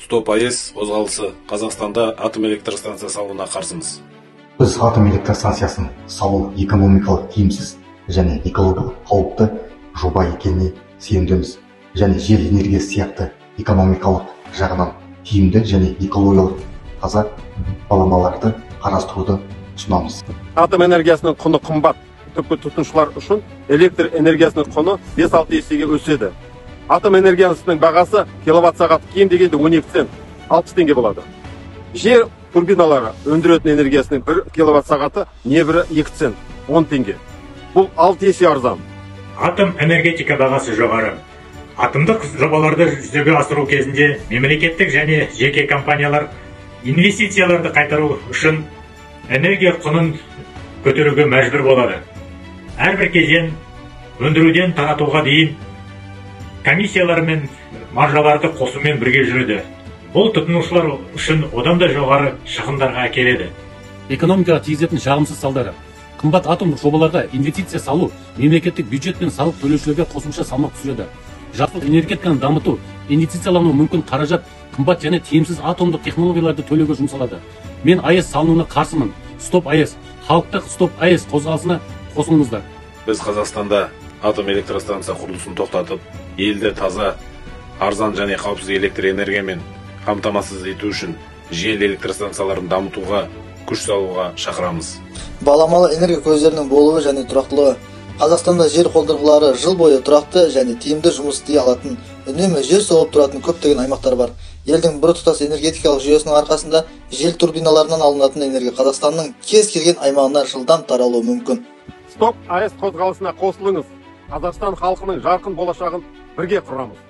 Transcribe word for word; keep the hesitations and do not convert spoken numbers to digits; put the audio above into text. Стоп АЭС қозғалысы Қазақстанда атом электростанция салуына қарсымыз. Біз атом электростанциясын салу экономикалық тиімсіз және экологиялық қауіпті жоба екеніне сенімдіміз және жел энергиясы сияқты экономикалық жағынан тиімді және экологиялық таза баламаларды қарастыруды ұсынамыз. Атом энергиясының құны қымбат, түпкі тұтынушылар үшін электр энергиясының құны бес алты есеге өседі. Атом энергиясының бағасы киловатт-сағат кем дегенде он екі цент, алпыс теңге болады. Жер турбиналары өндіретін энергиясының бір киловатт-сағаты небірі екі цент, он теңге. Бұл алты есе арзан. Атом энергетика бағасы жоғары. Атомдық жобаларды жүзеге асыру кезінде мемлекеттік және жеке компаниялар инвестицияларды қайтару үшін энергия құнын көтеруге мәжбүр болады. Әрбір кезең өндіруден таратуға дейін комиссиялар мен маржаларды қосумен бірге жүреді. Бұл тұтынушылар үшін одан да жоғары шығындарға әкеледі. Экономикаға тигізетін жағымсыз салдары. Қымбат атомдық жобаларда инвестиция салу мемлекеттік бюджет пен салық төлеушілерге қосымша салмақ түсіреді. Жасыл энергетиканы дамыту, инвестициялану мүмкін қаражат қымбат және тиімсіз атомдық технологияларды төлеуге жұмсалады. Мен АЭС салынуына қарсымын. Стоп АЭС, халықтық стоп АЭС қозғалысына қосылыңыздар. Біз Қазақстанда атом электростанция құрылысын тоқтатып, елді таза, арзан және қауіпсіз электр энергиямен қамтамасыз ету үшін жел электростанцияларын дамытуға, күш салуға шақырамыз. Баламалы энергия көздерінің болуы және тұрақтылығы. Қазақстанда жер қолдырғылары жыл бойы тұрақты және тиімді жұмыс істей алатын, үнемі жер соғып тұратын көптеген аймақтар бар. Елдің біртұтас энергетикалық жүйесінің арқасында жел турбиналарынан алынатын энергия Қазақстанның кез келген аймағына жылдам таралуы мүмкін. Стоп АЭС қозғалысына қосылыңыз. Қазақстан халқының жарқын болашағын бірге құрамыз.